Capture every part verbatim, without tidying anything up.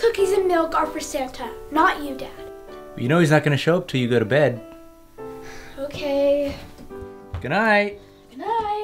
cookies and milk are for Santa, not you, Dad. You know he's not going to show up till you go to bed. Okay. Good night. Good night.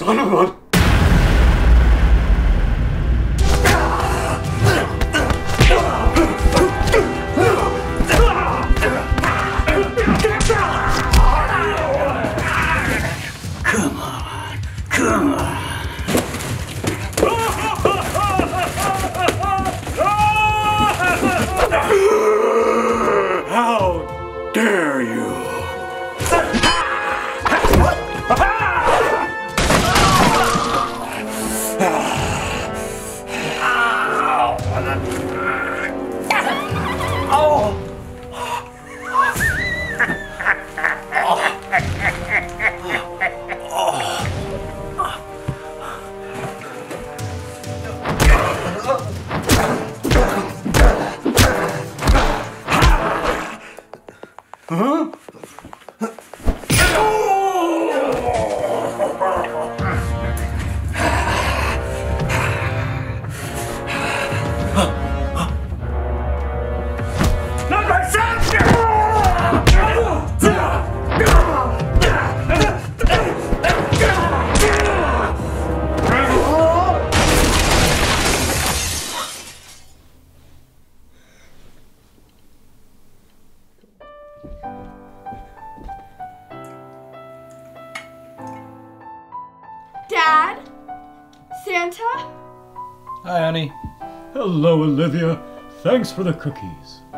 Son of a... Come on, come on. How dare you? Huh? Dad? Santa? Hi, Annie. Hello, Olivia. Thanks for the cookies.